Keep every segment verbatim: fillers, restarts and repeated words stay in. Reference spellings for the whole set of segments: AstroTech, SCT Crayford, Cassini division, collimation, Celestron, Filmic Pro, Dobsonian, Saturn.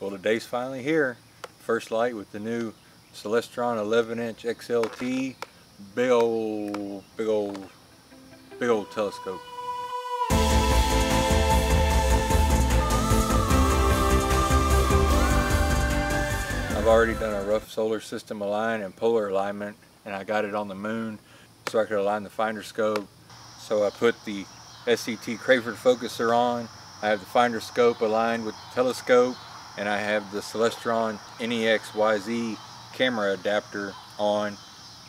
Well, the day's finally here. First light with the new Celestron eleven inch X L T big old, big old, big old telescope. I've already done a rough solar system align and polar alignment, and I got it on the moon so I could align the finder scope. So I put the S C T Crayford focuser on. I have the finder scope aligned with the telescope, and I have the Celestron N E X Y Z camera adapter on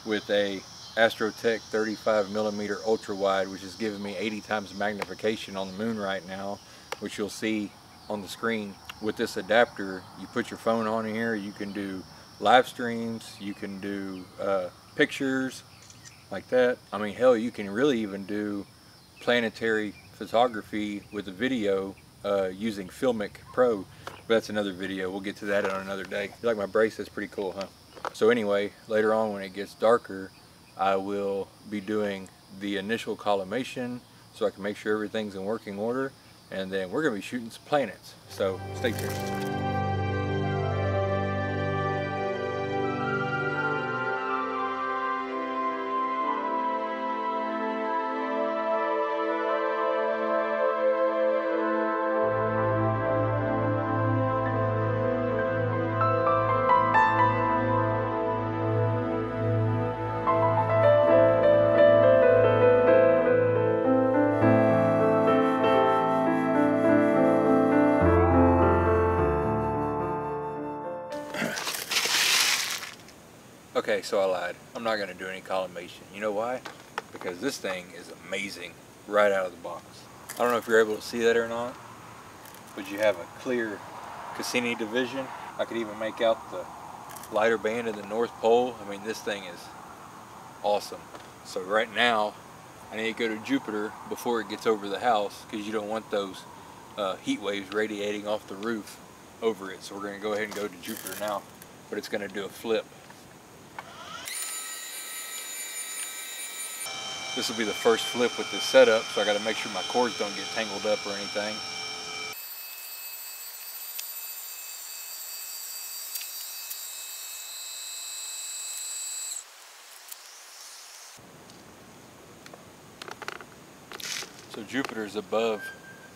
with a AstroTech thirty-five millimeter ultra wide, which is giving me eighty times magnification on the moon right now, which you'll see on the screen. With this adapter, you put your phone on here, you can do live streams, you can do uh, pictures like that. I mean, hell, you can really even do planetary photography with a video uh, using Filmic Pro. But that's another video. We'll get to that on another day. You like my brace? That's pretty cool, huh? So anyway, later on when it gets darker, I will be doing the initial collimation so I can make sure everything's in working order. And then we're going to be shooting some planets. So stay tuned. Okay, so I lied. I'm not going to do any collimation. You know why? Because this thing is amazing right out of the box. I don't know if you're able to see that or not, but you have a clear Cassini division. I could even make out the lighter band in the North Pole. I mean, this thing is awesome. So right now, I need to go to Jupiter before it gets over the house, because you don't want those uh, heat waves radiating off the roof over it. So we're going to go ahead and go to Jupiter now, but it's going to do a flip. This will be the first flip with this setup, so I got to make sure my cords don't get tangled up or anything. So Jupiter's above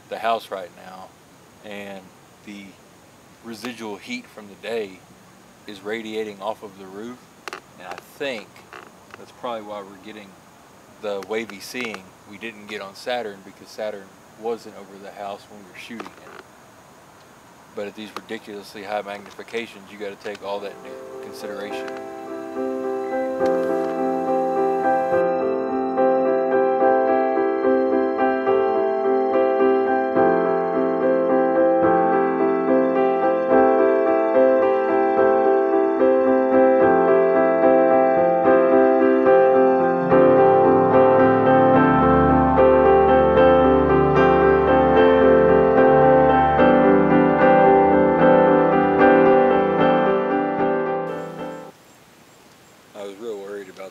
the house right now, and the residual heat from the day is radiating off of the roof, and I think that's probably why we're getting the wavy seeing we didn't get on Saturn, because Saturn wasn't over the house when we were shooting it. But at these ridiculously high magnifications, you got to take all that into consideration.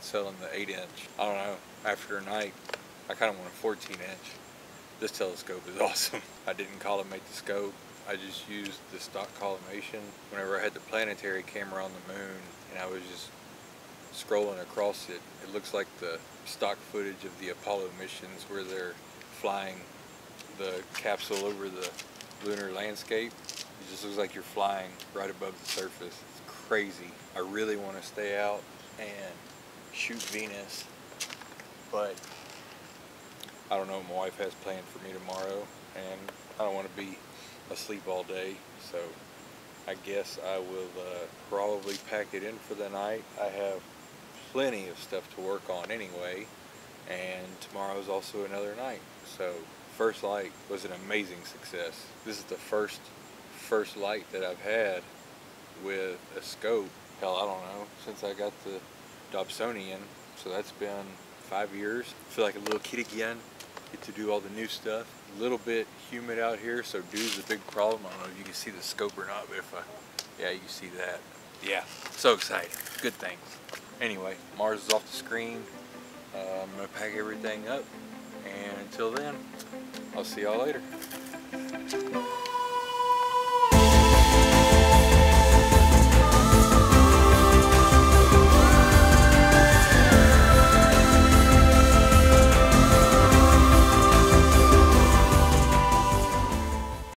Selling the eight inch. I don't know, after a night, I kind of want a fourteen inch. This telescope is awesome. I didn't collimate the scope. I just used the stock collimation. Whenever I had the planetary camera on the moon and I was just scrolling across it, it looks like the stock footage of the Apollo missions where they're flying the capsule over the lunar landscape. It just looks like you're flying right above the surface. It's crazy. I really want to stay out and shoot Venus, but I don't know, my wife has planned for me tomorrow and I don't want to be asleep all day, so I guess I will uh, probably pack it in for the night. I have plenty of stuff to work on anyway, and tomorrow is also another night. So first light was an amazing success. This is the first first light that I've had with a scope, hell, I don't know, since I got the Dobsonian, so that's been five years. I feel like a little kid again. Get to do all the new stuff. A little bit humid out here, so dew's a big problem. I don't know if you can see the scope or not, but if I, yeah, you can see that. Yeah, so exciting. Good things. Anyway, Mars is off the screen. Uh, I'm gonna pack everything up, and until then, I'll see y'all later.